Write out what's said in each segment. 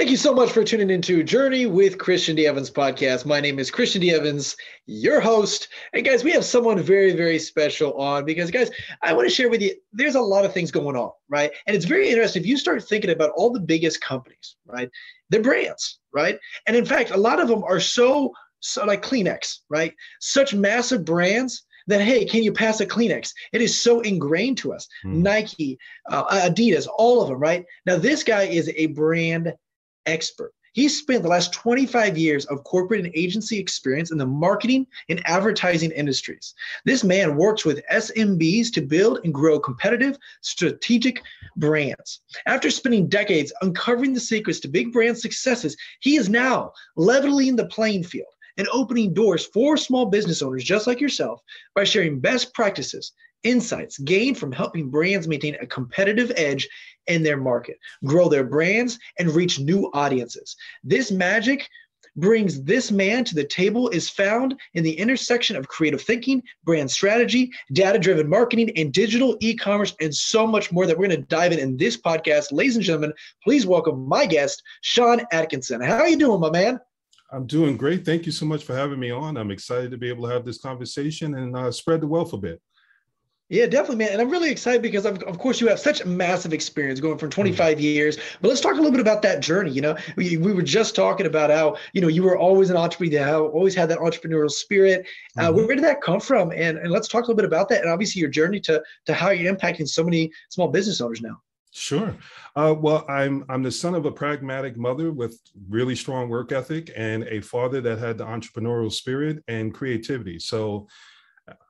Thank you so much for tuning into Journey with Christian D. Evans Podcast. My name is Christian D. Evans, your host. And guys, we have someone very, very special on because, guys, I want to share with you, there's a lot of things going on, right? And it's very interesting. If you start thinking about all the biggest companies, right, they're brands, right? And in fact, a lot of them are so like Kleenex, right? Such massive brands that, hey, can you pass a Kleenex? It is so ingrained to us. Nike, Adidas, all of them, right? Now, this guy is a brand expert. He spent the last 25 years of corporate and agency experience in the marketing and advertising industries. This man works with SMBs to build and grow competitive, strategic brands. After spending decades uncovering the secrets to big brand successes, he is now leveling the playing field and opening doors for small business owners just like yourself by sharing best practices, insights gained from helping brands maintain a competitive edge in their market, grow their brands, and reach new audiences. This magic brings this man to the table is found in the intersection of creative thinking, brand strategy, data-driven marketing, and digital e-commerce, and so much more that we're going to dive in this podcast. Ladies and gentlemen, please welcome my guest, Sean Atkinson. How are you doing, my man? I'm doing great. Thank you so much for having me on. I'm excited to be able to have this conversation and spread the wealth a bit. Yeah, definitely, man. And I'm really excited because, of course, you have such a massive experience going from 25 years. But let's talk a little bit about that journey. You know, we were just talking about how, you know, you were always an entrepreneur, how always had that entrepreneurial spirit. Where did that come from? And let's talk a little bit about that and obviously your journey to how you're impacting so many small business owners now. Sure. Well, I'm the son of a pragmatic mother with really strong work ethic and a father that had the entrepreneurial spirit and creativity. So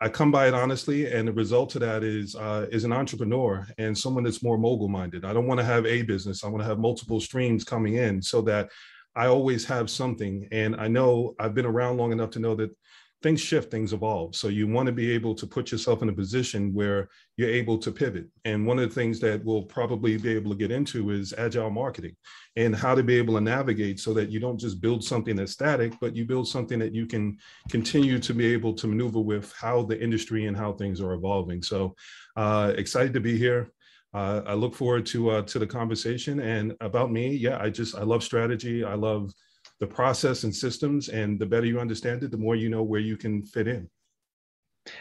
I come by it honestly, and the result of that is an entrepreneur and someone that's more mogul-minded. I don't want to have a business. I want to have multiple streams coming in so that I always have something. And I know I've been around long enough to know that things shift, things evolve. So you want to be able to put yourself in a position where you're able to pivot. And one of the things that we'll probably be able to get into is agile marketing and how to be able to navigate so that you don't just build something that's static, but you build something that you can continue to be able to maneuver with how the industry and how things are evolving. So excited to be here. I look forward to the conversation. And about me, yeah, I love strategy. I love the process and systems, and the better you understand it, the more you know where you can fit in.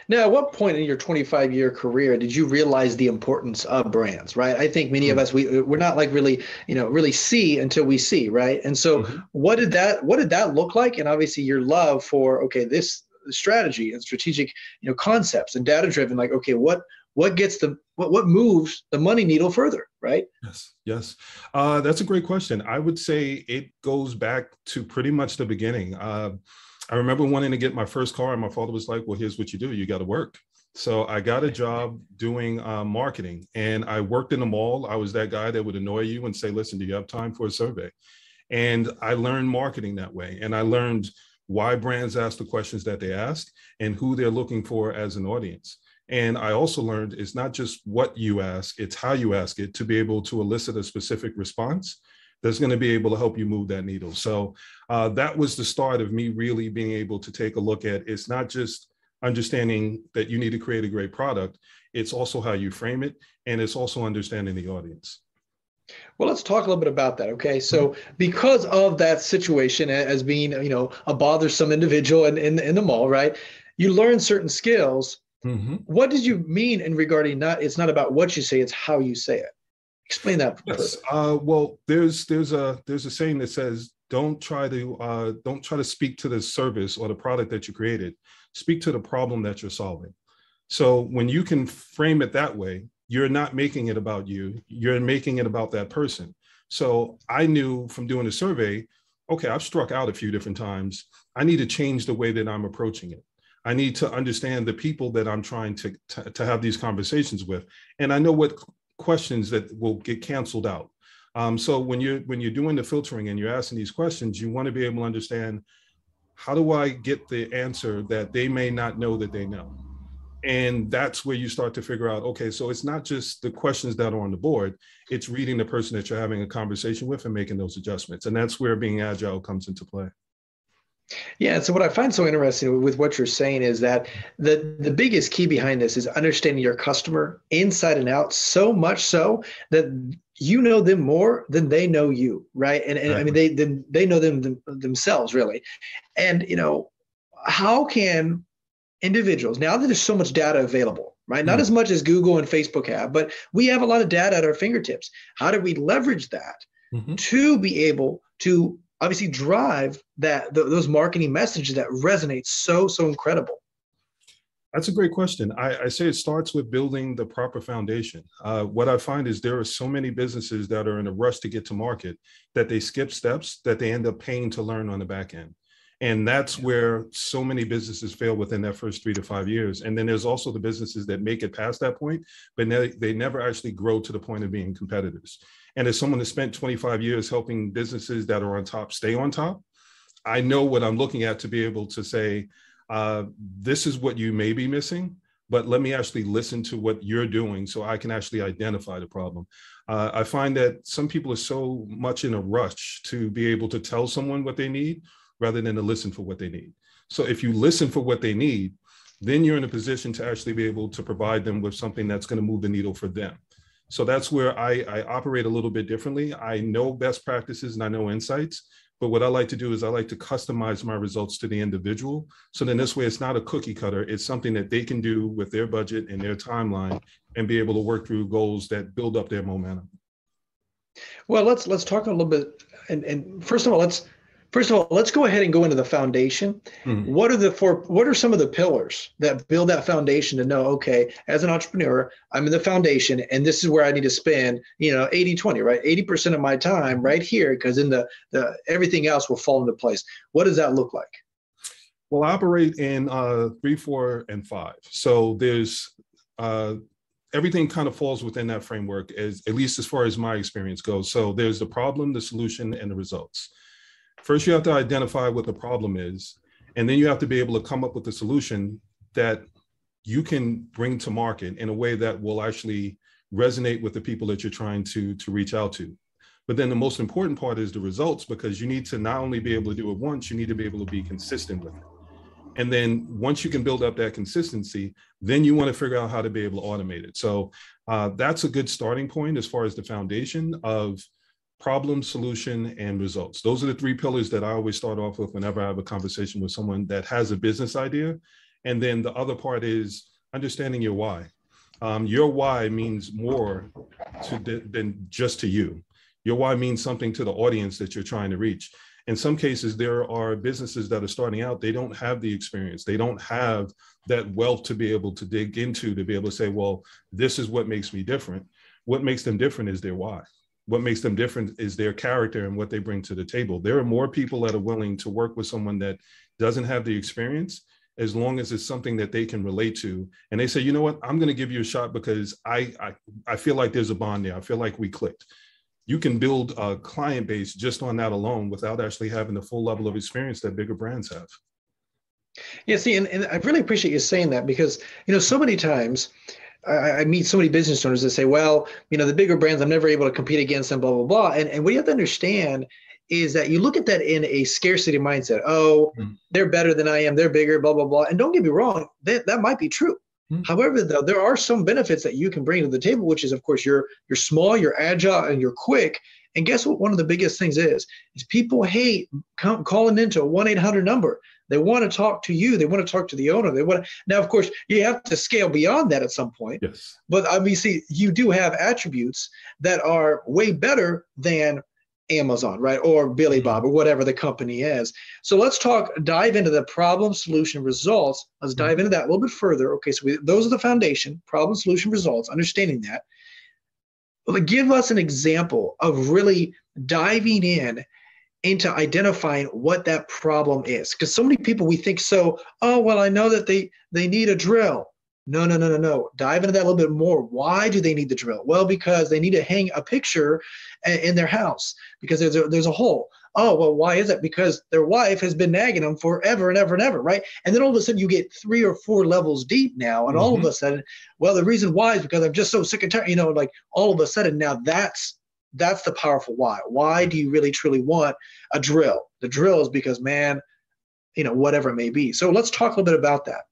Now, at what point in your 25-year career did you realize the importance of brands, right? I think many of us, we're not like really see until we see, right? And so what did that look like? And obviously your love for, okay, this strategy and strategic, concepts and data-driven, like, okay, what moves the money needle further, right? Yes. That's a great question. I would say it goes back to pretty much the beginning. I remember wanting to get my first car, and my father was like, well, here's what you do. You got to work. So I got a job doing marketing, and I worked in the mall. I was that guy that would annoy you and say, listen, do you have time for a survey? And I learned marketing that way. And I learned why brands ask the questions that they ask and who they're looking for as an audience. And I also learned it's not just what you ask, it's how you ask it to be able to elicit a specific response that's going to be able to help you move that needle. So that was the start of me really being able to take a look at, it's not just understanding that you need to create a great product, it's also how you frame it, and it's also understanding the audience. Well, let's talk a little bit about that, okay? So because of that situation as being, a bothersome individual in the mall, right? You learn certain skills. What did you mean in regarding not? It's not about what you say; it's how you say it. Explain that. Yes. Well, there's a saying that says, "Don't try to speak to the service or the product that you created. Speak to the problem that you're solving." So when you can frame it that way, you're not making it about you. You're making it about that person. So I knew from doing a survey, okay, I've struck out a few different times. I need to change the way that I'm approaching it. I need to understand the people that I'm trying to have these conversations with. And I know what questions that will get canceled out. So when you're doing the filtering and you're asking these questions, you want to be able to understand, how do I get the answer that they may not know that they know? And that's where you start to figure out, okay, so it's not just the questions that are on the board, it's reading the person that you're having a conversation with and making those adjustments. And that's where being agile comes into play. Yeah, and so what I find so interesting with what you're saying is that the biggest key behind this is understanding your customer inside and out so much so that you know them more than they know you, right? And I mean, they know them themselves, really. And, you know, how can individuals, now that there's so much data available, right? Not as much as Google and Facebook have, but we have a lot of data at our fingertips. How do we leverage that to be able to obviously drive that those marketing messages that resonate so incredible? That's a great question. I say it starts with building the proper foundation. What I find is there are so many businesses that are in a rush to get to market that they skip steps that they end up paying to learn on the back end. And that's where so many businesses fail within that first 3 to 5 years. And then there's also the businesses that make it past that point, but they never actually grow to the point of being competitors. And as someone who spent 25 years helping businesses that are on top stay on top, I know what I'm looking at to be able to say, this is what you may be missing, but let me actually listen to what you're doing so I can actually identify the problem. I find that some people are so much in a rush to be able to tell someone what they need rather than to listen for what they need. So if you listen for what they need, then you're in a position to actually be able to provide them with something that's going to move the needle for them. So that's where I operate a little bit differently. I know best practices and I know insights, but what I like to do is I like to customize my results to the individual. So then this way, it's not a cookie cutter. It's something that they can do with their budget and their timeline and be able to work through goals that build up their momentum. Well, let's talk a little bit. And first of all, let's go ahead and go into the foundation. What are some of the pillars that build that foundation to know, okay, as an entrepreneur, I'm in the foundation and this is where I need to spend, you know, 80-20, right? 80% of my time right here, because then the everything else will fall into place. What does that look like? Well, I operate in 3, 4, and 5. So there's everything kind of falls within that framework, at least as far as my experience goes. So there's the problem, the solution, and the results. First, you have to identify what the problem is, and then you have to be able to come up with a solution that you can bring to market in a way that will actually resonate with the people that you're trying to reach out to. But then the most important part is the results, because you need to not only be able to do it once, you need to be able to be consistent with it. And then once you can build up that consistency, then you want to figure out how to be able to automate it. So that's a good starting point as far as the foundation of problem, solution, and results. Those are the 3 pillars that I always start off with whenever I have a conversation with someone that has a business idea. And then the other part is understanding your why. Your why means more than just to you. Your why means something to the audience that you're trying to reach. In some cases, there are businesses that are starting out, they don't have the experience. They don't have that wealth to be able to dig into, to be able to say, well, this is what makes me different. What makes them different is their why. What makes them different is their character and what they bring to the table. There are more people that are willing to work with someone that doesn't have the experience, as long as it's something that they can relate to. And they say, you know what, I'm going to give you a shot because I feel like there's a bond there. I feel like we clicked. You can build a client base just on that alone without actually having the full level of experience that bigger brands have. Yeah, see, and I really appreciate you saying that because, you know, so many times I meet so many business owners that say, well, you know, the bigger brands, I'm never able to compete against them, blah, blah, blah. And what you have to understand is that you look at that in a scarcity mindset. Oh, they're better than I am. They're bigger, blah, blah, blah. And don't get me wrong, that might be true. However, though, there are some benefits that you can bring to the table, which is, of course, you're small, you're agile, and you're quick. And guess what? One of the biggest things is people hate calling into a 1-800 number. They want to talk to you. They want to talk to the owner. They want to, now, of course, you have to scale beyond that at some point. Yes. But obviously, you do have attributes that are way better than Amazon, right? Or Billy Bob, or whatever the company is. So let's dive into the problem, solution, results. Let's dive into that a little bit further. Okay, so those are the foundation, problem, solution, results, understanding that. But give us an example of really diving into identifying what that problem is. Because so many people, we think oh, well, I know that they need a drill. No. Dive into that a little bit more. Why do they need the drill? Well, because they need to hang a picture in their house because there's a hole. Oh, well, why is that? Because their wife has been nagging them forever and ever and ever, right? And then all of a sudden you get 3 or 4 levels deep now. And all of a sudden, well, the reason why is because I'm just so sick and tired, you know, like all of a sudden now that's the powerful why. Why do you really truly want a drill? The drill is because, man, you know, whatever it may be. So let's talk a little bit about that.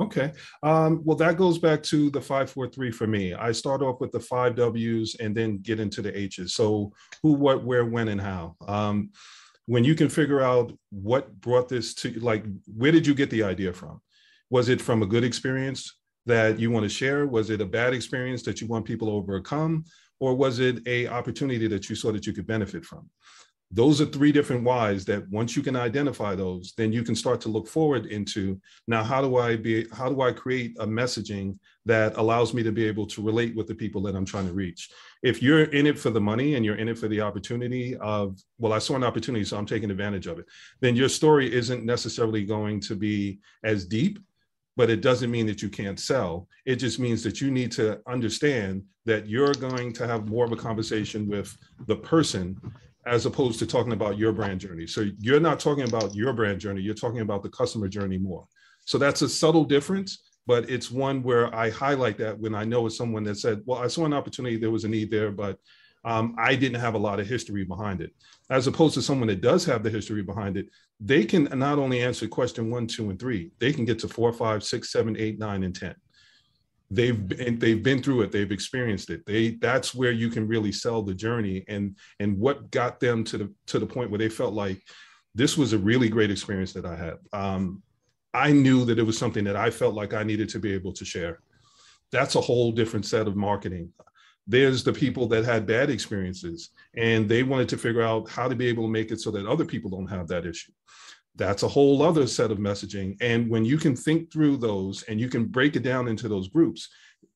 Okay. Well, that goes back to the 5-4-3 for me. I start off with the 5 W's and then get into the H's. So who, what, where, when, and how. When you can figure out what brought this to, like, where did you get the idea from? Was it from a good experience that you want to share? Was it a bad experience that you want people to overcome? Or was it an opportunity that you saw that you could benefit from? Those are three different whys that once you can identify those, then you can start to look forward into, now, how do I create a messaging that allows me to be able to relate with the people that I'm trying to reach? If you're in it for the money and you're in it for the opportunity of, well, I saw an opportunity, so I'm taking advantage of it, then your story isn't necessarily going to be as deep, but it doesn't mean that you can't sell. It just means that you need to understand that you're going to have more of a conversation with the person as opposed to talking about your brand journey. So you're not talking about your brand journey, you're talking about the customer journey more. So that's a subtle difference, but it's one where I highlight that when I know it's someone that said, well, I saw an opportunity, there was a need there, but I didn't have a lot of history behind it. As opposed to someone that does have the history behind it, they can not only answer question 1, 2, and 3, they can get to 4, 5, 6, 7, 8, 9, and 10. They've been through it. They've experienced it. That's where you can really sell the journey and what got them to the point where they felt like this was a really great experience that I had. I knew that it was something that I felt like I needed to be able to share. That's a whole different set of marketing. There's the people that had bad experiences and they wanted to figure out how to be able to make it so that other people don't have that issue. That's a whole other set of messaging. And when you can think through those and you can break it down into those groups,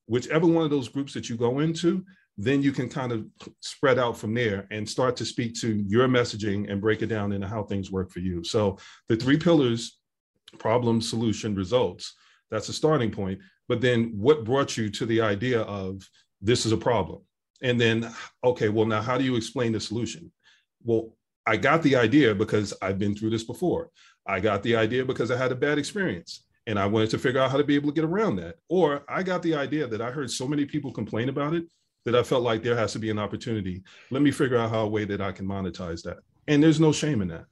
whichever one of those groups that you go into, then you can kind of spread out from there and start to speak to your messaging and break it down into how things work for you. So the three pillars, problem, solution, results, that's a starting point. But then what brought you to the idea of this is a problem? And then, okay, well, now how do you explain the solution? Well, I got the idea because I've been through this before. I got the idea because I had a bad experience and I wanted to figure out how to be able to get around that. Or I got the idea that I heard so many people complain about it that I felt like there has to be an opportunity. Let me figure out a way that I can monetize that. And there's no shame in that.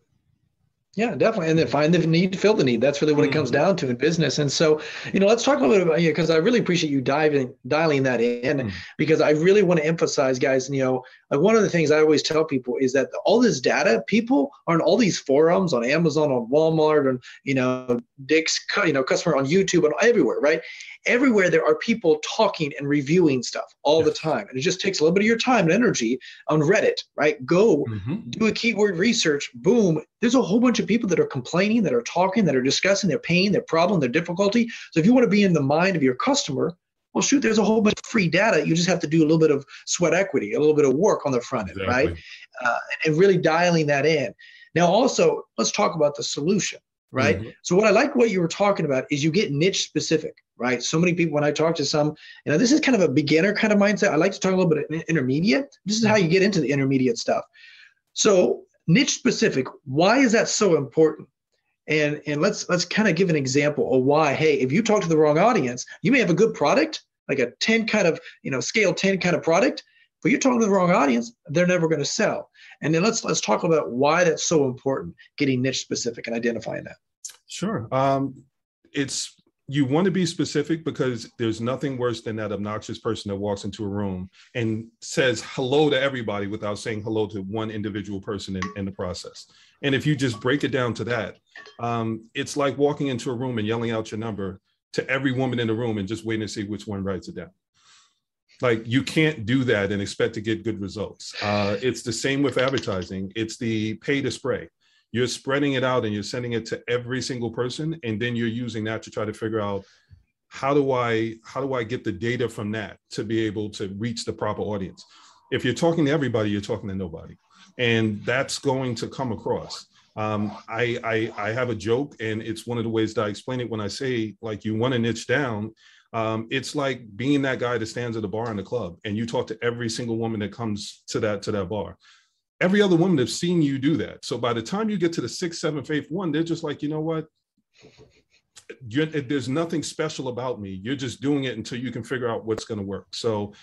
Yeah, definitely. And then find the need, fill the need. That's really what it comes down to in business. And so, you know, let's talk a little bit about, because I really appreciate you dialing that in, because I really want to emphasize, guys, and, one of the things I always tell people is that all this data, people are on all these forums, on Amazon, on Walmart, on, Dick's, customer, on YouTube, and everywhere, right? Everywhere there are people talking and reviewing stuff all the time. And it just takes a little bit of your time and energy on Reddit, right? Go do a keyword research, boom. There's a whole bunch of people that are complaining, that are talking, that are discussing their pain, their problem, their difficulty. So if you want to be in the mind of your customer, well, shoot, there's a whole bunch of free data. You just have to do a little bit of sweat equity, a little bit of work on the front end, right? And really dialing that in. Now, also, let's talk about the solution. Right. So what I like what you were talking about is you get niche specific, right? So many people, when I talk to some, this is kind of a beginner kind of mindset. I like to talk a little bit of intermediate. This is how you get into the intermediate stuff. So niche specific, why is that so important? And let's kind of give an example of why, hey, if you talk to the wrong audience, you may have a good product, like a 10 kind of, scale 10 kind of product, but you're talking to the wrong audience, they're never going to sell. And then let's talk about why that's so important, getting niche specific and identifying that. Sure. You want to be specific because there's nothing worse than that obnoxious person that walks into a room and says hello to everybody without saying hello to one individual person in the process. And if you just break it down to that, it's like walking into a room and yelling out your number to every woman in the room and just waiting to see which one writes it down. Like, you can't do that and expect to get good results. It's the same with advertising. It's the pay to spray. You're spreading it out and you're sending it to every single person. And then you're using that to try to figure out, how do I get the data from that to be able to reach the proper audience? If you're talking to everybody, you're talking to nobody. And that's going to come across. I have a joke, and it's one of the ways that I explain it when I say, like, you want to niche down. It's like being that guy that stands at a bar in the club and you talk to every single woman that comes to that bar. Every other woman has seen you do that. So by the time you get to the 6th, 7th, 8th one, they're just like, you know what? There's nothing special about me. You're just doing it until you can figure out what's going to work. So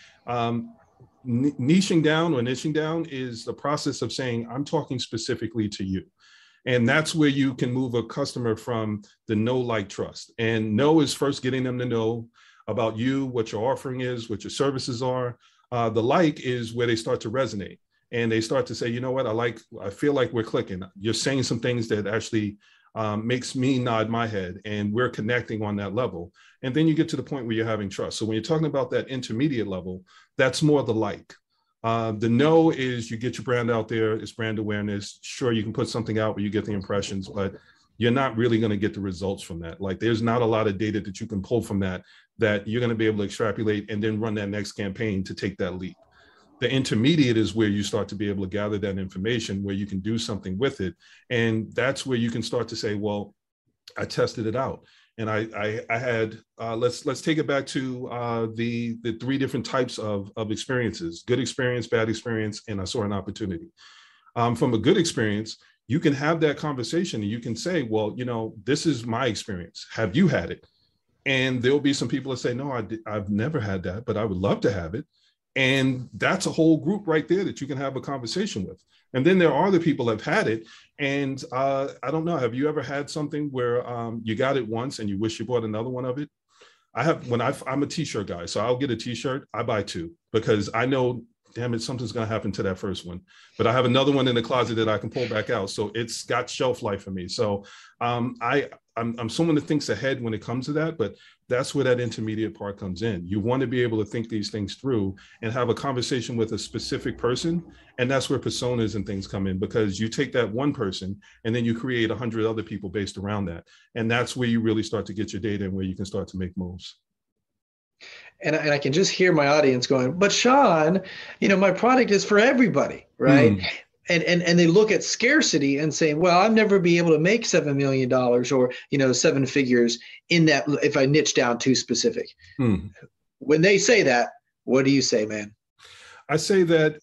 niching down is the process of saying, I'm talking specifically to you. And that's where you can move a customer from the know, like, trust. And know is first getting them to know about you, what your offering is, what your services are. The like is where they start to resonate and they start to say, you know what, I feel like we're clicking. You're saying some things that actually makes me nod my head, and we're connecting on that level. And then you get to the point where you're having trust. So when you're talking about that intermediate level, that's more the like. The know is you get your brand out there, it's brand awareness. Sure, you can put something out where you get the impressions, but you're not really going to get the results from that. Like, there's not a lot of data that you can pull from that you're going to be able to extrapolate and then run that next campaign to take that leap. The intermediate is where you start to be able to gather that information, where you can do something with it. And that's where you can start to say, well, I tested it out. And I had, let's take it back to the three different types of experiences: good experience, bad experience, and I saw an opportunity. From a good experience, you can have that conversation and you can say, well, you know, this is my experience. Have you had it? And there'll be some people that say, no, I've never had that, but I would love to have it. And that's a whole group right there that you can have a conversation with. And then there are the people that have had it. And I don't know, have you ever had something where you got it once and you wish you bought another one of it? I have, when I'm a t-shirt guy, so I'll get a t-shirt, I buy two because I know, damn it, something's going to happen to that first one. But I have another one in the closet that I can pull back out. So it's got shelf life for me. So I'm someone that thinks ahead when it comes to that, but that's where that intermediate part comes in. You want to be able to think these things through and have a conversation with a specific person. And that's where personas and things come in, because you take that one person and then you create 100 other people based around that. And that's where you really start to get your data and where you can start to make moves. And I can just hear my audience going, but Sean, you know, my product is for everybody, right? Mm. And they look at scarcity and say, well, I'll never be able to make $7 million or, you know, seven figures in that if I niche down too specific. Mm. When they say that, what do you say, man? I say that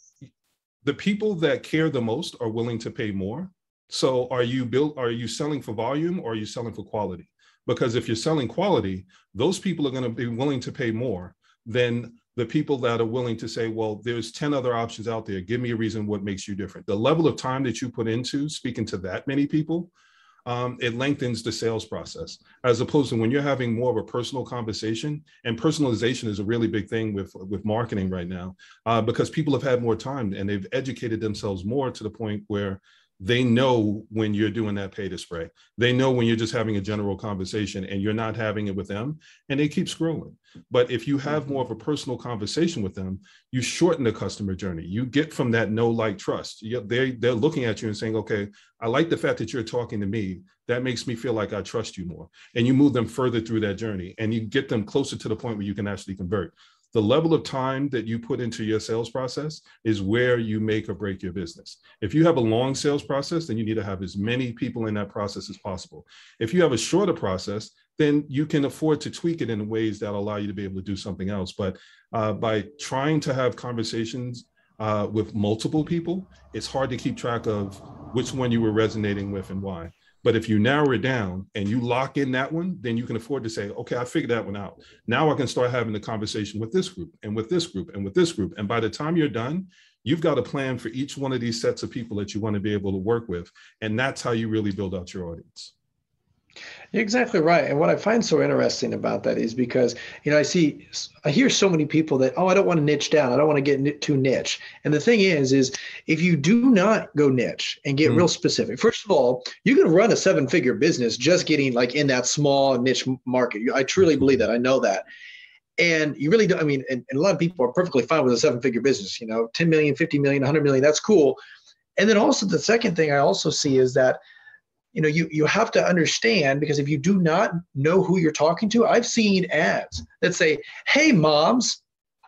the people that care the most are willing to pay more. So are you selling for volume or are you selling for quality? Because if you're selling quality, those people are going to be willing to pay more than the people that are willing to say, well, there's 10 other options out there. Give me a reason what makes you different. The level of time that you put into speaking to that many people, it lengthens the sales process, as opposed to when you're having more of a personal conversation. And personalization is a really big thing with marketing right now, because people have had more time and they've educated themselves more to the point where they know when you're doing that pay to spray. They know when you're just having a general conversation and you're not having it with them, and they keep scrolling. But if you have more of a personal conversation with them, you shorten the customer journey. You get from that know, like, trust. They're looking at you and saying, okay, I like the fact that you're talking to me. That makes me feel like I trust you more. And you move them further through that journey and you get them closer to the point where you can actually convert. The level of time that you put into your sales process is where you make or break your business. If you have a long sales process, then you need to have as many people in that process as possible. If you have a shorter process, then you can afford to tweak it in ways that allow you to be able to do something else. But by trying to have conversations with multiple people, it's hard to keep track of which one you were resonating with and why. But if you narrow it down and you lock in that one, then you can afford to say, okay, I figured that one out. Now I can start having the conversation with this group and with this group and with this group. And by the time you're done, you've got a plan for each one of these sets of people that you want to be able to work with. And that's how you really build out your audience. You're exactly right. And what I find so interesting about that is because, you know, I hear so many people that, oh, I don't want to niche down. I don't want to get too niche. And the thing is if you do not go niche and get real specific, first of all, you can run a seven-figure business just getting like in that small niche market. I truly believe that. I know that. And you really don't, I mean, and a lot of people are perfectly fine with a seven-figure business, you know, 10 million, 50 million, 100 million, that's cool. And then also the second thing I also see is that, you know, you have to understand, because if you do not know who you're talking to, I've seen ads that say, hey, moms.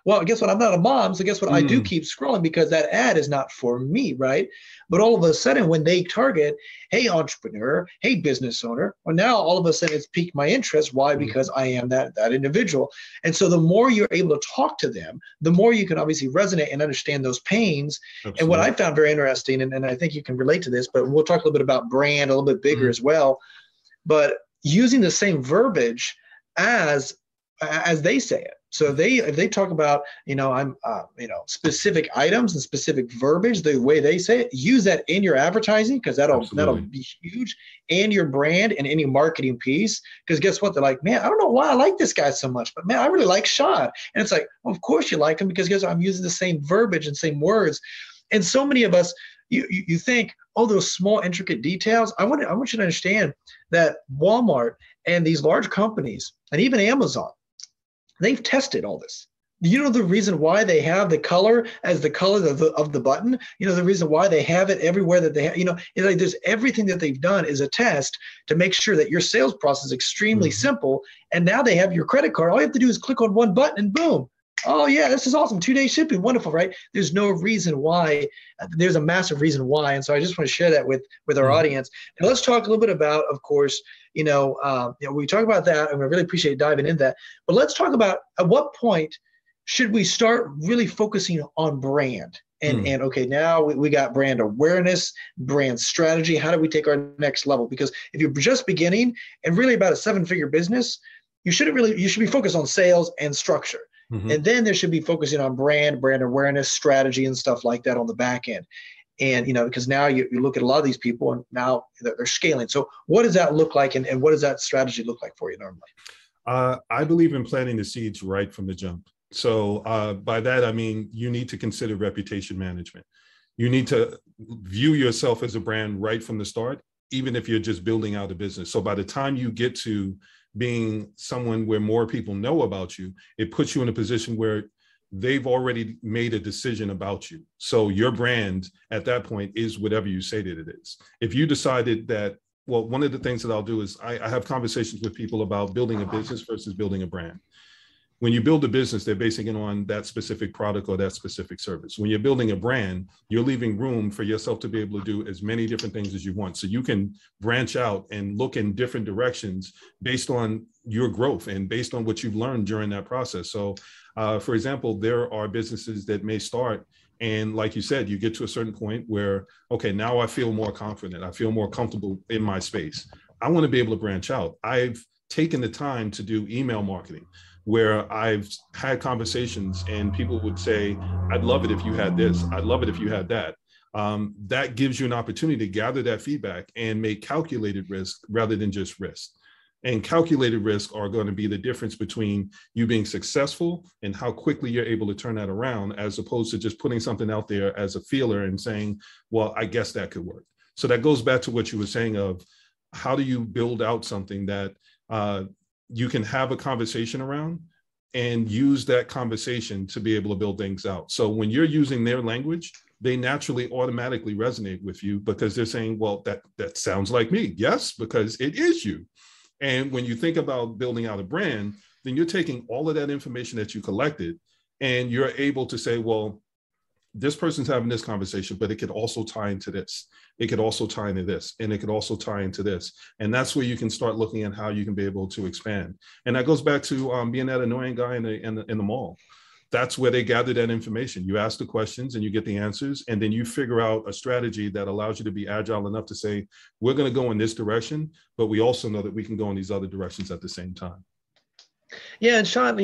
Well, guess what? I'm not a mom. So guess what? I do keep scrolling because that ad is not for me, right? But all of a sudden when they target, hey, entrepreneur, hey, business owner, well, now all of a sudden it's piqued my interest. Why? Because I am that individual. And so the more you're able to talk to them, the more you can obviously resonate and understand those pains. Absolutely. And what I found very interesting, and I think you can relate to this, but we'll talk a little bit about brand, a little bit bigger as well, but using the same verbiage as they say it. So they talk about, specific items and specific verbiage, the way they say it, use that in your advertising, because that'll be huge, and your brand and any marketing piece. Because guess what? They're like, man, I don't know why I like this guy so much, but man, I really like Sean. And it's like, well, of course you like him, because guess what? I'm using the same verbiage and same words. And so many of us, you think, oh, those small intricate details. I want you to understand that Walmart and these large companies and even Amazon, they've tested all this. You know the reason why they have the color as the color of the button? You know the reason why they have it everywhere that they have? It's like there's everything that they've done is a test to make sure that your sales process is extremely simple. And now they have your credit card. All you have to do is click on one button and boom. Oh, yeah, this is awesome. 2-day shipping. Wonderful, right? There's no reason why. There's a massive reason why. And so I just want to share that with our audience. And let's talk a little bit about, of course, we talk about that, and we really appreciate diving into that. But let's talk about at what point should we start really focusing on brand? And okay, now we got brand awareness, brand strategy. How do we take our next level? Because if you're just beginning and really about a 7-figure business, you should be focused on sales and structure. Mm-hmm. And then there should be focusing on brand awareness, strategy, and stuff like that on the back end. And, because now you look at a lot of these people and now they're scaling. So what does that look like? And what does that strategy look like for you normally? I believe in planting the seeds right from the jump. So by that, I mean, you need to consider reputation management. You need to view yourself as a brand right from the start, even if you're just building out a business. So by the time you get to being someone where more people know about you, it puts you in a position where they've already made a decision about you. So your brand at that point is whatever you say that it is. If you decided that, well, one of the things that I'll do is I have conversations with people about building a business versus building a brand. When you build a business, they're basing it on that specific product or that specific service. When you're building a brand, you're leaving room for yourself to be able to do as many different things as you want. So you can branch out and look in different directions based on your growth and based on what you've learned during that process. So, for example, there are businesses that may start, and like you said, you get to a certain point where, okay, now I feel more confident. I feel more comfortable in my space. I want to be able to branch out. I've taken the time to do email marketing, where I've had conversations and people would say, I'd love it if you had this, I'd love it if you had that. That gives you an opportunity to gather that feedback and make calculated risk rather than just risk. And calculated risk are going to be the difference between you being successful and how quickly you're able to turn that around, as opposed to just putting something out there as a feeler and saying, well, I guess that could work. So that goes back to what you were saying of how do you build out something that you can have a conversation around and use that conversation to be able to build things out. So when you're using their language, they naturally automatically resonate with you because they're saying, well, that sounds like me. Yes, because it is you. And when you think about building out a brand, then you're taking all of that information that you collected and you're able to say, well, this person's having this conversation, but it could also tie into this. It could also tie into this, and it could also tie into this. And that's where you can start looking at how you can be able to expand. And that goes back to being that annoying guy in the mall. That's where they gather that information. You ask the questions and you get the answers, and then you figure out a strategy that allows you to be agile enough to say, we're going to go in this direction, but we also know that we can go in these other directions at the same time. Yeah. And Sean,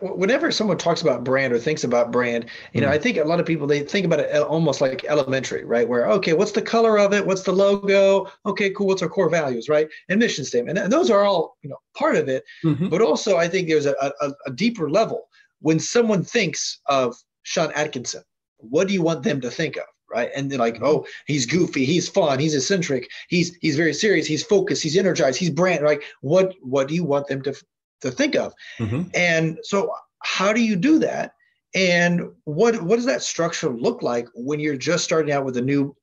whenever someone talks about brand or thinks about brand, I think a lot of people, they think about it almost like elementary, right? Where, okay, what's the color of it? What's the logo? Okay, cool. What's our core values, right? And mission statement. And those are all, part of it. Mm-hmm. But also I think there's a deeper level. When someone thinks of Sean Atkinson, what do you want them to think of? Right. And they're like, oh, he's goofy, he's fun, he's eccentric, he's very serious, he's focused, he's energized, he's brand. Like, what do you want them to think of? Mm-hmm. And so how do you do that? And what does that structure look like when you're just starting out with a new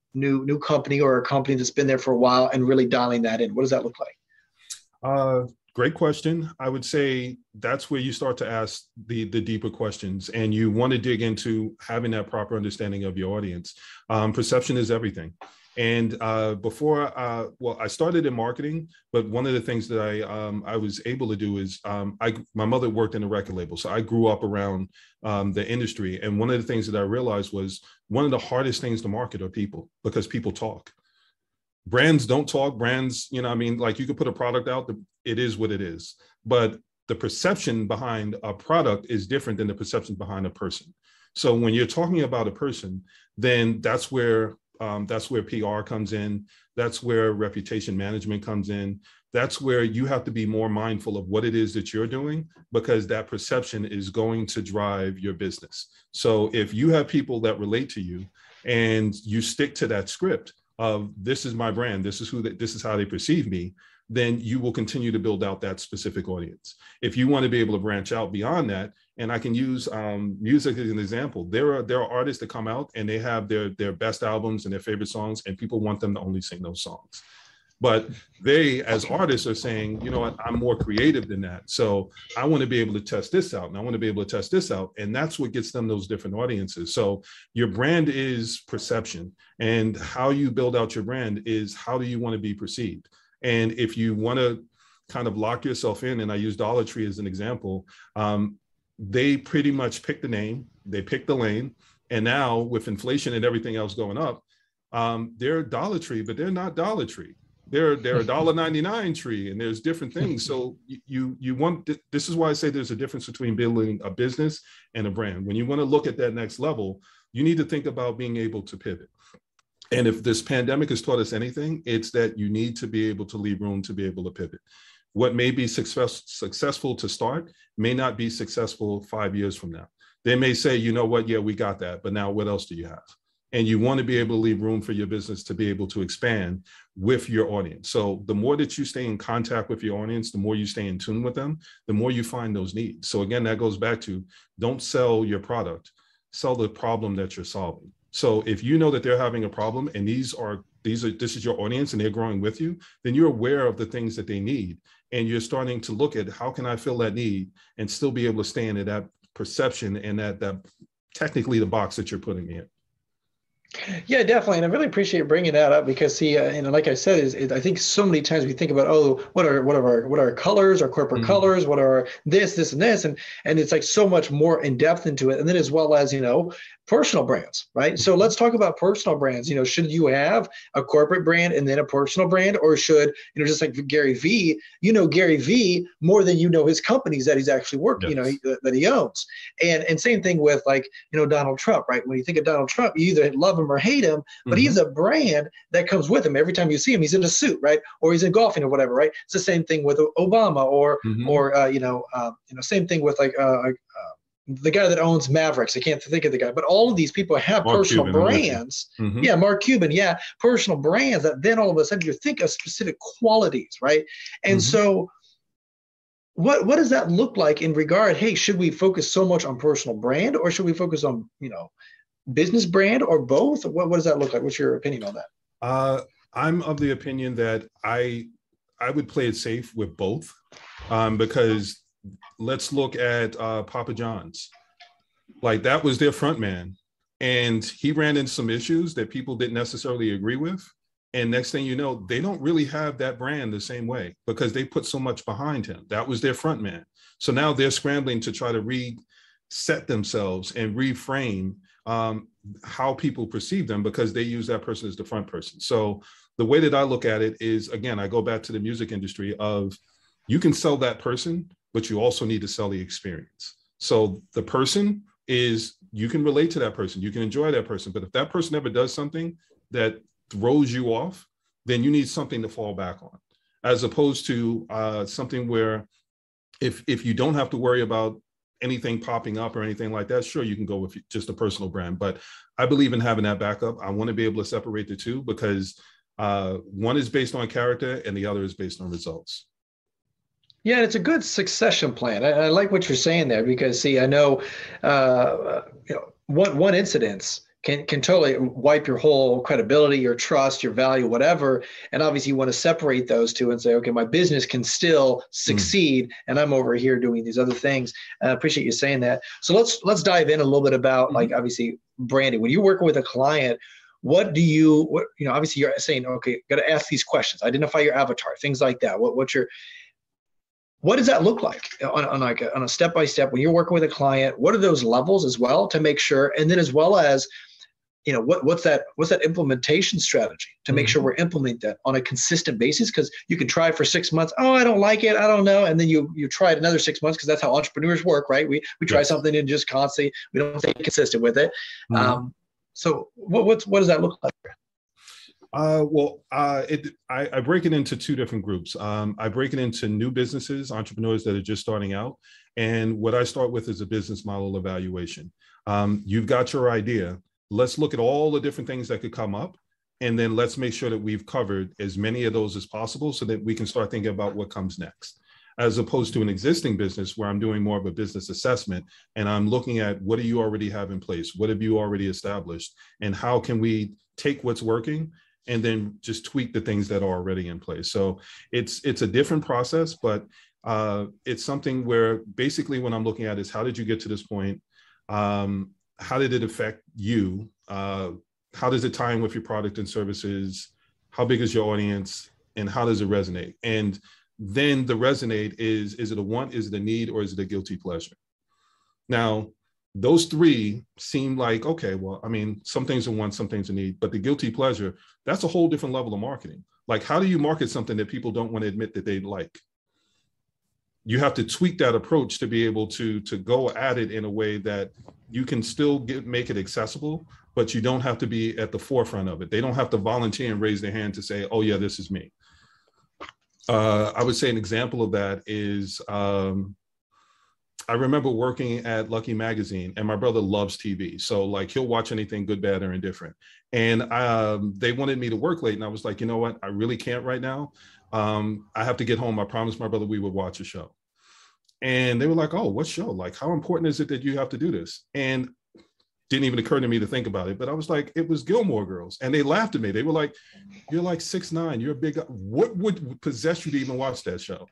company or a company that's been there for a while and really dialing that in? What does that look like? Great question. I would say that's where you start to ask the deeper questions, and you want to dig into having that proper understanding of your audience. Perception is everything. And I started in marketing, but one of the things that I was able to do is my mother worked in a record label. So I grew up around the industry. And one of the things that I realized was one of the hardest things to market are people, because people talk. Brands don't talk. Brands, you could put a product out, it is what it is. But the perception behind a product is different than the perception behind a person. So when you're talking about a person, then that's where PR comes in. That's where reputation management comes in. That's where you have to be more mindful of what it is that you're doing, because that perception is going to drive your business. So if you have people that relate to you and you stick to that script of this is my brand, this is who they, this is how they perceive me, then you will continue to build out that specific audience. If you want to be able to branch out beyond that, and I can use music as an example, there are artists that come out and they have their best albums and their favorite songs, and people want them to only sing those songs. But they, as artists, are saying, you know what, I'm more creative than that. So I want to be able to test this out, and I want to be able to test this out. And that's what gets them those different audiences. So your brand is perception, and how you build out your brand is how do you want to be perceived? And if you want to kind of lock yourself in, and I use Dollar Tree as an example, they pretty much picked the name, they picked the lane. And now with inflation and everything else going up, they're Dollar Tree, but they're not Dollar Tree. They're a $1.99 tree, and there's different things. So you want, this is why I say there's a difference between building a business and a brand. When you want to look at that next level, you need to think about being able to pivot. And if this pandemic has taught us anything, it's that you need to be able to leave room to be able to pivot. What may be successful to start may not be successful 5 years from now. They may say, you know what, yeah, we got that, but now what else do you have? And you want to be able to leave room for your business to be able to expand with your audience. So the more that you stay in contact with your audience, the more you stay in tune with them, the more you find those needs. So again, that goes back to don't sell your product, sell the problem that you're solving. So if you know that they're having a problem and this is your audience and they're growing with you, then you're aware of the things that they need. And you're starting to look at how can I fill that need and still be able to stay in that perception and that technically the box that you're putting in. Yeah, definitely. And I really appreciate bringing that up because, see, and like I said, I think so many times we think about, oh, what are our colors, our corporate colors, what are this and this. And it's like so much more in depth into it. And then as well as, you know, personal brands, right? So let's talk about personal brands. You know, should you have a corporate brand and then a personal brand, or should, you know, just like Gary Vee, you know, Gary Vee more than you know his companies that he's actually working, yes, you know, that he owns. And same thing with, like, you know, Donald Trump, right? When you think of Donald Trump, you either love him or hate him, but he's a brand that comes with him. Every time you see him, he's in a suit, right? Or he's in golfing or whatever, right? It's the same thing with Obama or same thing with the guy that owns Mavericks. I can't think of the guy, but all of these people have personal brands. Mm-hmm. Yeah, Mark Cuban. Yeah, personal brands that then all of a sudden you think of specific qualities, right? And so what does that look like in regard, hey, should we focus so much on personal brand, or should we focus on, you know, business brand, or both? What does that look like? What's your opinion on that? I'm of the opinion that I would play it safe with both because let's look at Papa John's. Like, that was their front man, and he ran into some issues that people didn't necessarily agree with. And next thing you know, they don't really have that brand the same way because they put so much behind him. That was their front man. So now they're scrambling to try to reset themselves and reframe how people perceive them because they use that person as the front person. So the way that I look at it is, again, I go back to the music industry of you can sell that person, but you also need to sell the experience. So the person is, you can relate to that person, you can enjoy that person, but if that person ever does something that throws you off, then you need something to fall back on, as opposed to something where if you don't have to worry about anything popping up or anything like that, sure, you can go with just a personal brand. But I believe in having that backup. I want to be able to separate the two because one is based on character and the other is based on results. Yeah, it's a good succession plan. I like what you're saying there because, see, I know one incident can totally wipe your whole credibility, your trust, your value, whatever. And obviously you want to separate those two and say, okay, my business can still succeed and I'm over here doing these other things. I appreciate you saying that. So let's dive in a little bit about like obviously branding. When you're working with a client, what obviously you're saying, okay, got to ask these questions, identify your avatar, things like that. What does that look like on a step-by-step when you're working with a client? What are those levels as well to make sure? And then as well as, you know, what's that implementation strategy to make sure we're implementing that on a consistent basis? Because you can try for 6 months. Oh, I don't like it. I don't know. And then you try it another 6 months, because that's how entrepreneurs work, right? We try something and just constantly, we don't stay consistent with it. So what does that look like? I break it into two different groups. I break it into new businesses, entrepreneurs that are just starting out. And what I start with is a business model evaluation. You've got your idea. Let's look at all the different things that could come up. And then let's make sure that we've covered as many of those as possible so that we can start thinking about what comes next, as opposed to an existing business where I'm doing more of a business assessment and I'm looking at what do you already have in place? What have you already established? And how can we take what's working and then just tweak the things that are already in place? So it's a different process, but it's something where basically what I'm looking at is, how did you get to this point? How did it affect you? How does it tie in with your product and services? How big is your audience? And how does it resonate? And then the resonate is it a want, is it a need, or is it a guilty pleasure? Now, those three seem like, okay, well, I mean, some things are want, some things are need, but the guilty pleasure, that's a whole different level of marketing. Like, how do you market something that people don't want to admit that they like? You have to tweak that approach to be able to go at it in a way that you can still make it accessible, but you don't have to be at the forefront of it. They don't have to volunteer and raise their hand to say, oh yeah, this is me. I would say an example of that is, I remember working at Lucky Magazine, and my brother loves TV. So like, he'll watch anything good, bad, or indifferent. And they wanted me to work late. And I was like, you know what? I really can't right now. I have to get home. I promised my brother we would watch a show. And they were like, oh, what show? Like, how important is it that you have to do this? And didn't even occur to me to think about it. But I was like, it was Gilmore Girls. And they laughed at me. They were like, you're like 6'9", you're a big, what would possess you to even watch that show?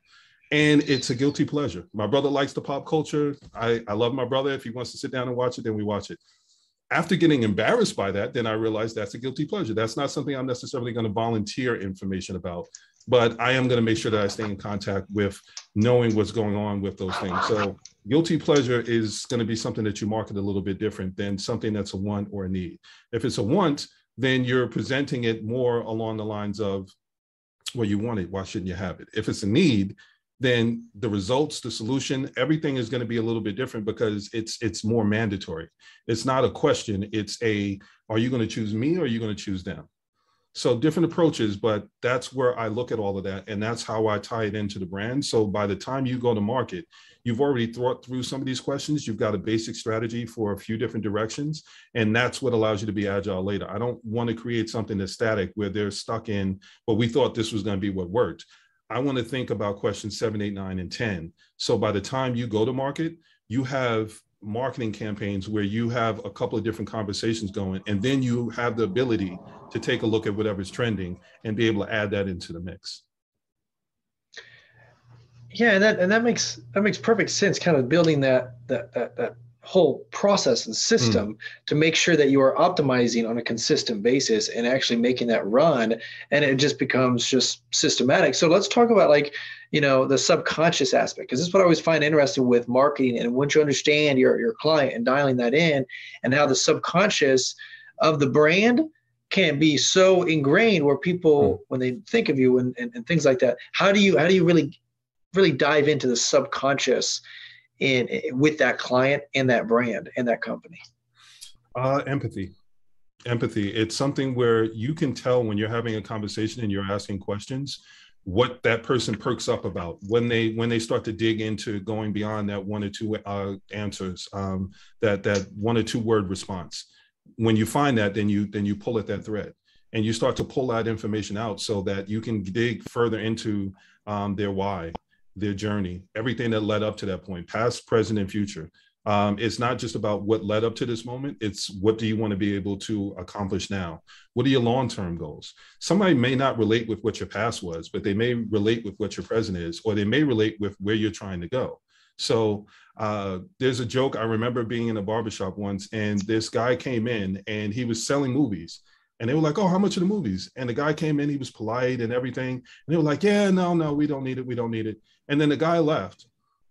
And it's a guilty pleasure. My brother likes the pop culture. I love my brother. If he wants to sit down and watch it, then we watch it. After getting embarrassed by that, then I realized that's a guilty pleasure. That's not something I'm necessarily going to volunteer information about, but I am going to make sure that I stay in contact with knowing what's going on with those things. So guilty pleasure is going to be something that you market a little bit different than something that's a want or a need. If it's a want, then you're presenting it more along the lines of, well, you want it, why shouldn't you have it? If it's a need, then the results, the solution, everything is going to be a little bit different, because it's more mandatory. It's not a question. It's a, are you going to choose me or are you going to choose them? So different approaches, but that's where I look at all of that. And that's how I tie it into the brand. So by the time you go to market, you've already thought through some of these questions. You've got a basic strategy for a few different directions. And that's what allows you to be agile later. I don't want to create something that's static where they're stuck in, well, we thought this was going to be what worked. I want to think about questions 7, 8, 9, and 10. So by the time you go to market, you have marketing campaigns where you have a couple of different conversations going, and then you have the ability to take a look at whatever's trending and be able to add that into the mix. Yeah, and that makes perfect sense. Kind of building that whole process and system to make sure that you are optimizing on a consistent basis and actually making that run, and it just becomes just systematic. So let's talk about, like, you know, the subconscious aspect, because this is what I always find interesting with marketing. And once you understand your client and dialing that in, and how the subconscious of the brand can be so ingrained where people, when they think of you and things like that, how do you really dive into the subconscious with that client and that brand and that company? Empathy. It's something where you can tell when you're having a conversation and you're asking questions, what that person perks up about when they start to dig into going beyond that one or two answers, that one or two word response. When you find that, then you pull at that thread and you start to pull that information out so that you can dig further into their why, their journey, everything that led up to that point, past, present, and future. It's not just about what led up to this moment. It's what do you want to be able to accomplish now? What are your long-term goals? Somebody may not relate with what your past was, but they may relate with what your present is, or they may relate with where you're trying to go. So there's a joke. I remember being in a barbershop once, and this guy came in and he was selling movies. And they were like, oh, how much are the movies? And the guy came in, he was polite and everything. And they were like, yeah, no, we don't need it. We don't need it. And then the guy left.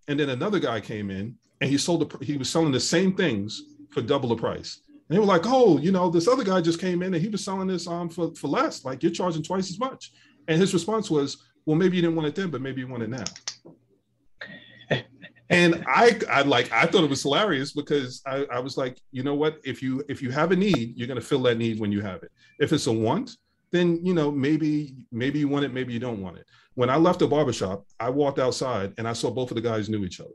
And then another guy came in and he was selling the same things for double the price. And they were like, oh, you know, this other guy just came in and he was selling this for less. Like, you're charging twice as much. And his response was, well, maybe you didn't want it then, but maybe you want it now. And I thought it was hilarious because I was like, you know what? If you have a need, you're going to fill that need when you have it. If it's a want, then, you know, maybe you want it, maybe you don't want it. When I left the barbershop, I walked outside and I saw both of the guys knew each other.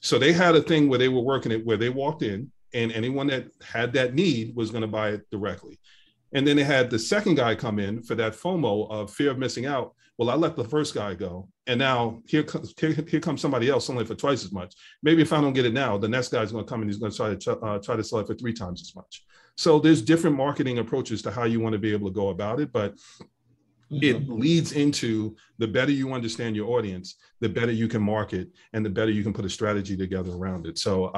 So they had a thing where they were working it, where they walked in and anyone that had that need was going to buy it directly. And then they had the second guy come in for that FOMO of fear of missing out. Well, I let the first guy go. And now here comes somebody else selling it for twice as much. Maybe if I don't get it now, the next guy's going to come and he's going to try to sell it for 3 times as much. So there's different marketing approaches to how you want to be able to go about it, but it leads into the better you understand your audience, the better you can market, and the better you can put a strategy together around it. So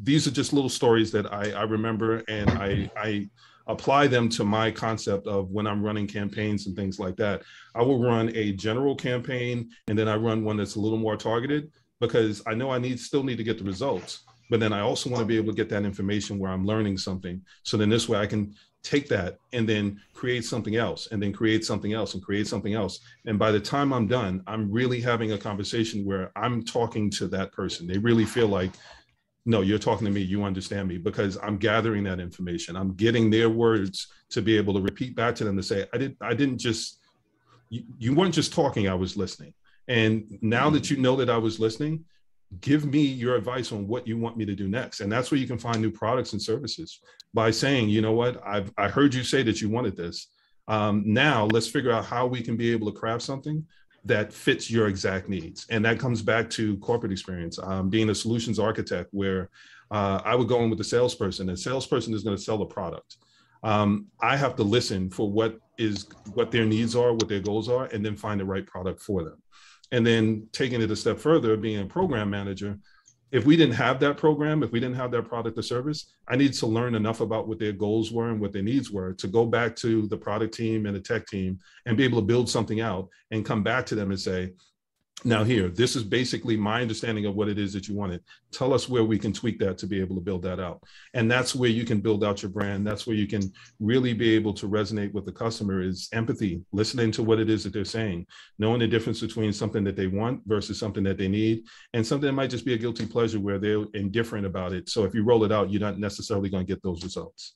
these are just little stories that I remember, and I apply them to my concept of when I'm running campaigns and things like that. I will run a general campaign, and then I run one that's a little more targeted because I know I still need to get the results. But then I also want to be able to get that information where I'm learning something. So then this way I can take that and then create something else and then create something else and create something else. And by the time I'm done, I'm really having a conversation where I'm talking to that person. They really feel like, no, you're talking to me, you understand me, because I'm gathering that information. I'm getting their words to be able to repeat back to them to say, you weren't just talking, I was listening. And now that you know that I was listening, give me your advice on what you want me to do next. And that's where you can find new products and services by saying, you know what, I heard you say that you wanted this. Now let's figure out how we can be able to craft something that fits your exact needs. And that comes back to corporate experience, being a solutions architect, where I would go in with the salesperson, and the salesperson is going to sell the product. I have to listen for what their needs are, what their goals are, and then find the right product for them. And then taking it a step further, being a program manager, if we didn't have that program, if we didn't have that product or service, I need to learn enough about what their goals were and what their needs were to go back to the product team and the tech team and be able to build something out and come back to them and say, now here, this is basically my understanding of what it is that you wanted. Tell us where we can tweak that to be able to build that out. And that's where you can build out your brand. That's where you can really be able to resonate with the customer, is empathy, listening to what it is that they're saying, knowing the difference between something that they want versus something that they need, and something that might just be a guilty pleasure where they're indifferent about it. So if you roll it out, you're not necessarily going to get those results.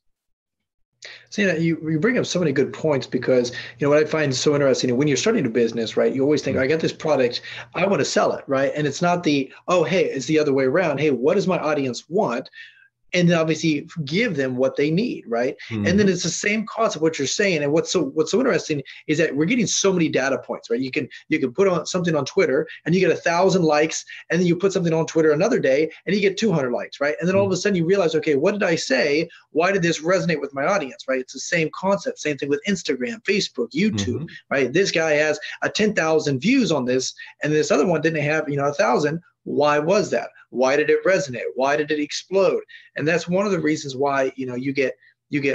So yeah, you bring up so many good points, because you know what I find so interesting when you're starting a business, right? You always think, I got this product, I want to sell it, right? And it's not it's the other way around. Hey, what does my audience want? And then obviously give them what they need, right? Mm-hmm. And then it's the same cost of what you're saying. And what's so interesting is that we're getting so many data points, right? You can put on something on Twitter and you get 1,000 likes, and then you put something on Twitter another day and you get 200 likes, right? And then all of a sudden you realize, okay, what did I say? Why did this resonate with my audience, right? It's the same concept, same thing with Instagram, Facebook, YouTube, right? This guy has 10,000 views on this, and this other one didn't have, 1,000. Why was that? Why did it resonate? Why did it explode? And that's one of the reasons why, you get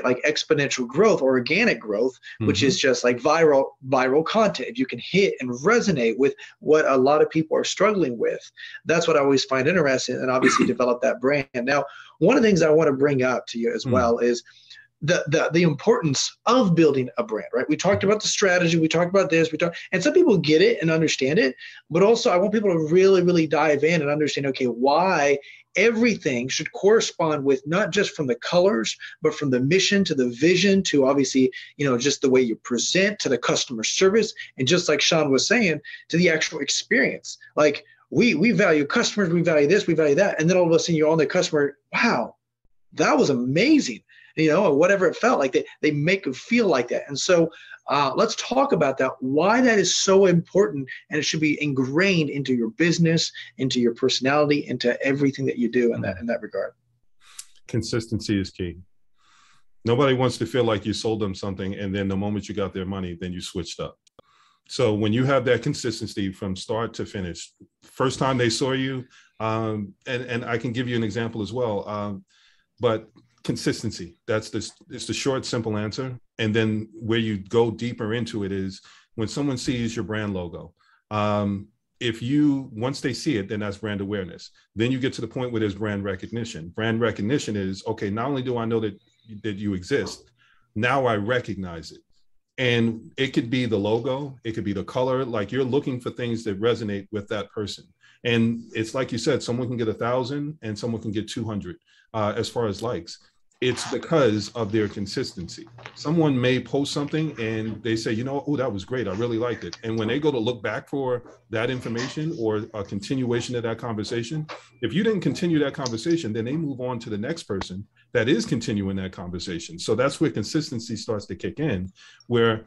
like exponential growth, organic growth, which is just like viral content. If you can hit and resonate with what a lot of people are struggling with, that's what I always find interesting, and obviously develop that brand. Now, one of the things I want to bring up to you as well is the importance of building a brand, right? We talked about the strategy, we talked about this, and some people get it and understand it, but also I want people to really, really dive in and understand, okay, why everything should correspond with, not just from the colors, but from the mission to the vision to obviously, just the way you present, to the customer service. And just like Sean was saying, to the actual experience. Like we value customers, we value this, we value that. And then all of a sudden you're on the customer, wow, that was amazing. Or whatever it felt like, they make them feel like that. And so let's talk about that, why that is so important, and it should be ingrained into your business, into your personality, into everything that you do in that regard. Consistency is key. Nobody wants to feel like you sold them something and then the moment you got their money, then you switched up. So when you have that consistency from start to finish, first time they saw you, and I can give you an example as well, but consistency. It's the short, simple answer. And then where you go deeper into it is when someone sees your brand logo. Once they see it, then that's brand awareness. Then you get to the point where there's brand recognition. Brand recognition is, okay, not only do I know that that you exist. Now I recognize it. And it could be the logo, it could be the color, like you're looking for things that resonate with that person. And it's like you said, someone can get 1,000 and someone can get 200 as far as likes. It's because of their consistency. Someone may post something and they say, you know, oh, that was great, I really liked it. And when they go to look back for that information or a continuation of that conversation, if you didn't continue that conversation, then they move on to the next person that is continuing that conversation. So that's where consistency starts to kick in, where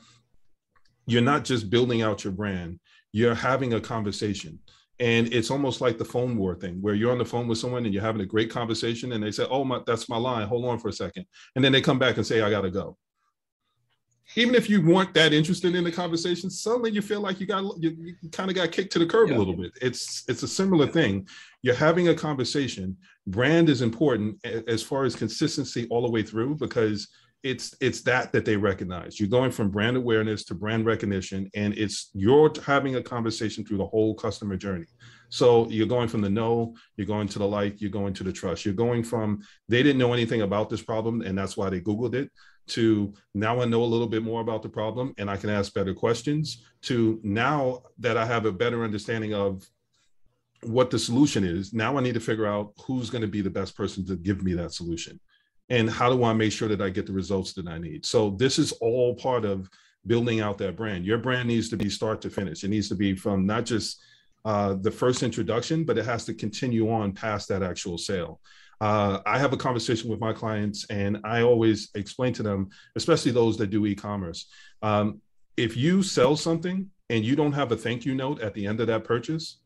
you're not just building out your brand, you're having a conversation. And it's almost like the phone war thing, where you're on the phone with someone and you're having a great conversation and they say, oh, that's my line, hold on for a second. And then they come back and say, I gotta go. Even if you weren't that interested in the conversation, suddenly you feel like you kind of got kicked to the curb a little bit. It's a similar thing. You're having a conversation. Brand is important as far as consistency all the way through, because it's that they recognize. You're going from brand awareness to brand recognition, and you're having a conversation through the whole customer journey. So you're going from the no, you're going to the like, you're going to the trust. You're going from, they didn't know anything about this problem, and that's why they Googled it, to now I know a little bit more about the problem and I can ask better questions, to now that I have a better understanding of what the solution is, now I need to figure out who's going to be the best person to give me that solution. And how do I make sure that I get the results that I need? So this is all part of building out that brand. Your brand needs to be start to finish. It needs to be from not just the first introduction, but it has to continue on past that actual sale. I have a conversation with my clients, and I always explain to them, especially those that do e-commerce, if you sell something and you don't have a thank you note at the end of that purchase,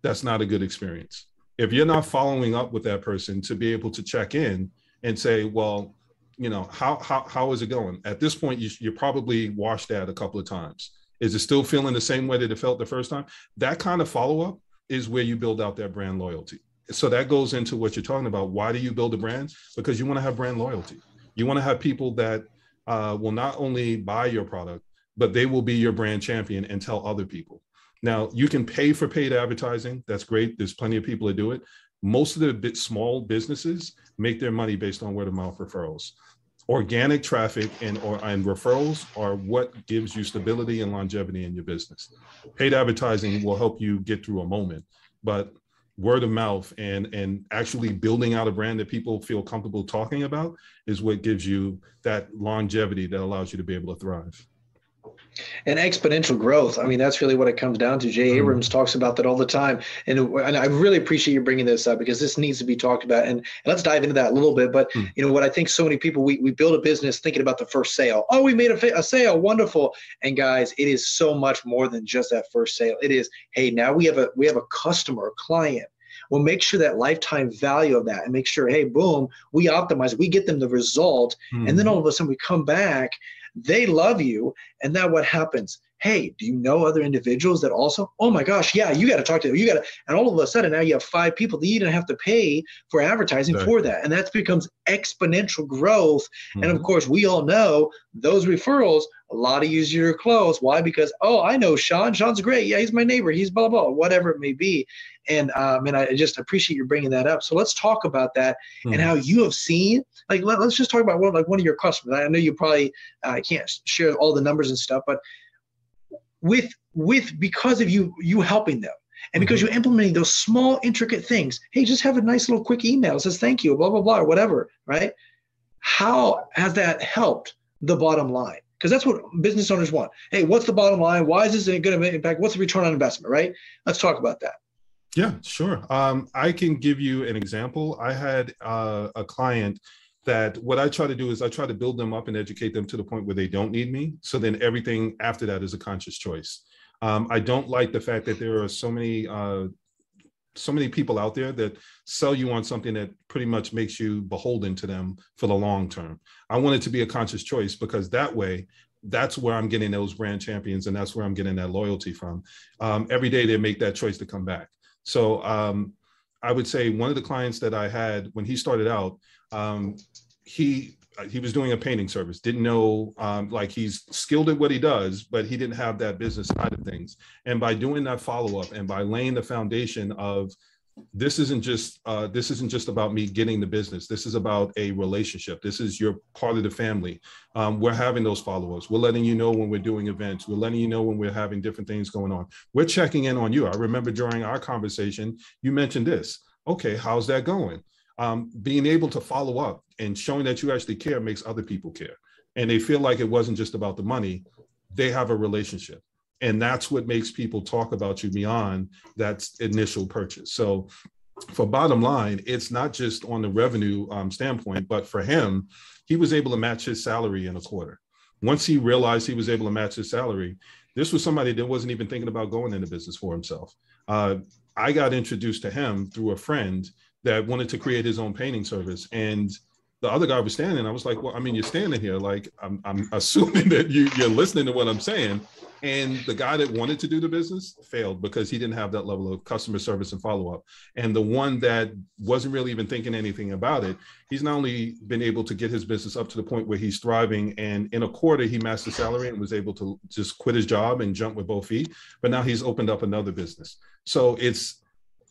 that's not a good experience. If you're not following up with that person to be able to check in and say, well, you know, how is it going? At this point, you probably washed that a couple of times. Is it still feeling the same way that it felt the first time? That kind of follow-up is where you build out that brand loyalty. So that goes into what you're talking about. Why do you build a brand? Because you want to have brand loyalty. You want to have people that will not only buy your product, but they will be your brand champion and tell other people. Now, you can pay for paid advertising. That's great. There's plenty of people that do it. Most of the small businesses make their money based on word of mouth referrals. Organic traffic and referrals are what gives you stability and longevity in your business. Paid advertising will help you get through a moment, but word of mouth and actually building out a brand that people feel comfortable talking about is what gives you that longevity that allows you to be able to thrive. And exponential growth. I mean, that's really what it comes down to. Jay Abrams talks about that all the time. And I really appreciate you bringing this up, because this needs to be talked about. And let's dive into that a little bit. But, you know, what I think so many people, we build a business thinking about the first sale. Oh, we made a sale. Wonderful. And guys, it is so much more than just that first sale. It is, hey, now we have a customer, a client. We'll make sure that lifetime value of that, and make sure, hey, boom, we optimize, we get them the result. And then all of a sudden we come back, they love you. And now what happens? Hey, do you know other individuals that also, oh my gosh, yeah, you got to talk to them. And all of a sudden now you have 5 people that you didn't have to pay for advertising for that. And that becomes exponential growth. And of course, we all know those referrals, a lot easier to close. Why? Because, oh, I know Sean. Sean's great. Yeah, he's my neighbor. He's blah, blah, whatever it may be. And I just appreciate you bringing that up. So let's talk about that and how you have seen, like, let's just talk about one of your customers. I know you probably can't share all the numbers and stuff, but because of you helping them, and because you're implementing those small, intricate things, hey, just have a nice little quick email that says, thank you, blah, blah, blah, or whatever, right? How has that helped the bottom line? Because that's what business owners want. Hey, what's the bottom line? Why is this a good impact? What's the return on investment, right? Let's talk about that. Yeah, sure. I can give you an example. I had a client that what I try to do is I try to build them up and educate them to the point where they don't need me. So then everything after that is a conscious choice. I don't like the fact that there are so many people out there that sell you on something that pretty much makes you beholden to them for the long term. I want it to be a conscious choice, because that way, that's where I'm getting those brand champions, and that's where I'm getting that loyalty from. Every day they make that choice to come back. So I would say one of the clients that I had when he started out, he was doing a painting service, didn't know, like, he's skilled at what he does, but he didn't have that business side of things. And by doing that follow-up and by laying the foundation of This isn't just about me getting the business. This is about a relationship. This is your part of the family. We're having those follow-ups. We're letting you know when we're doing events. We're letting you know when we're having different things going on. We're checking in on you. I remember during our conversation, you mentioned this. Okay, how's that going? Being able to follow up and showing that you actually care makes other people care. And they feel like it wasn't just about the money. They have a relationship. And that's what makes people talk about you beyond that initial purchase. So for bottom line, it's not just on the revenue standpoint, but for him, he was able to match his salary in a quarter. Once he realized he was able to match his salary, this was somebody that wasn't even thinking about going into business for himself. I got introduced to him through a friend that wanted to create his own painting service. And the other guy was standing. I was like, well, I mean, you're standing here. Like, I'm assuming that you're listening to what I'm saying. And the guy that wanted to do the business failed because he didn't have that level of customer service and follow-up. And the one that wasn't really even thinking anything about it, he's not only been able to get his business up to the point where he's thriving, and in a quarter, he matched the salary and was able to just quit his job and jump with both feet. But now he's opened up another business. So it's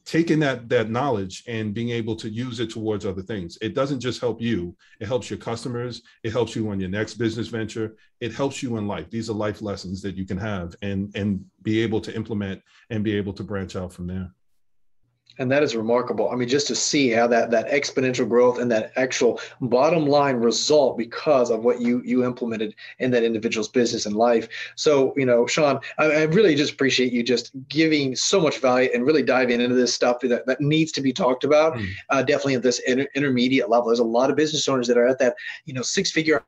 taking that knowledge and being able to use it towards other things. It doesn't just help you, it helps your customers, it helps you on your next business venture, it helps you in life. These are life lessons that you can have and be able to implement and be able to branch out from there. And that is remarkable. I mean, just to see how that exponential growth and that actual bottom line result because of what you implemented in that individual's business and life. So, Sean, I really just appreciate you just giving so much value and really diving into this stuff that needs to be talked about. Mm. Definitely at this intermediate level, there's a lot of business owners that are at that, six-figure,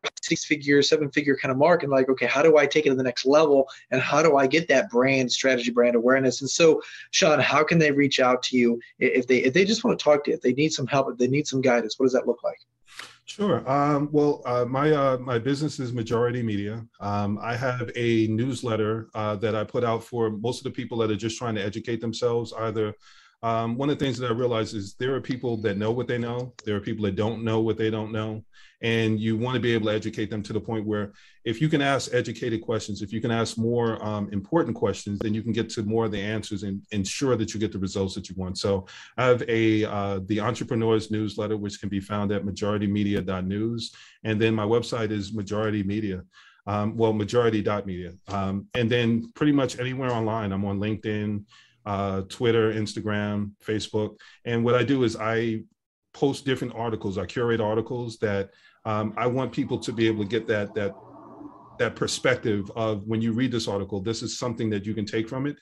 seven-figure kind of mark, and like, okay, how do I take it to the next level? And how do I get that brand strategy, brand awareness? And so, Sean, how can they reach out to you? If they just want to talk to you, if they need some help, if they need some guidance, what does that look like? Sure. My business is Majority Media. I have a newsletter that I put out for most of the people that are just trying to educate themselves. One of the things that I realized is there are people that know what they know. There are people that don't know what they don't know. And you want to be able to educate them to the point where if you can ask educated questions, if you can ask more important questions, then you can get to more of the answers and ensure that you get the results that you want. So I have the Entrepreneurs Newsletter, which can be found at majoritymedia.news. And then my website is Majority Media. Majority.media. And then pretty much anywhere online. I'm on LinkedIn, Twitter, Instagram, Facebook. And what I do is I post different articles. I curate articles that I want people to be able to get that perspective of, when you read this article, this is something that you can take from it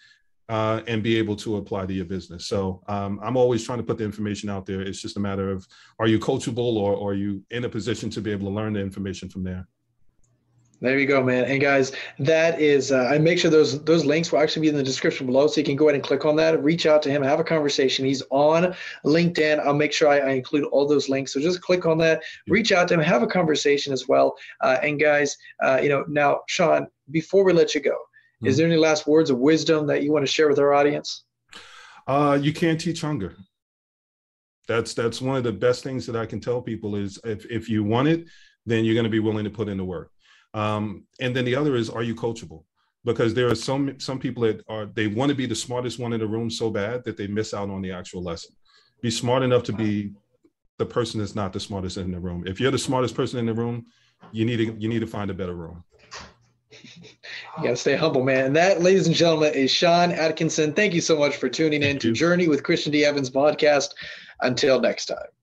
and be able to apply to your business. So I'm always trying to put the information out there. It's just a matter of, are you coachable, or are you in a position to be able to learn the information from there? There you go, man. And guys, that is, I make sure those links will actually be in the description below, so you can go ahead and click on that, reach out to him, have a conversation. He's on LinkedIn. I'll make sure I include all those links. So just click on that, reach out to him, have a conversation as well. And guys, now, Sean, before we let you go, mm-hmm. Is there any last words of wisdom that you want to share with our audience? You can't teach hunger. That's one of the best things that I can tell people is if you want it, then you're going to be willing to put in the work. And then the other is, are you coachable? Because there are some people that they want to be the smartest one in the room so bad that they miss out on the actual lesson. Be smart enough to be the person that's not the smartest in the room. If you're the smartest person in the room, you need to find a better room. You got to stay humble, man. And that, ladies and gentlemen, is Sean Atkinson. Thank you so much for tuning in to Journey with Christian D. Evans Podcast. Until next time.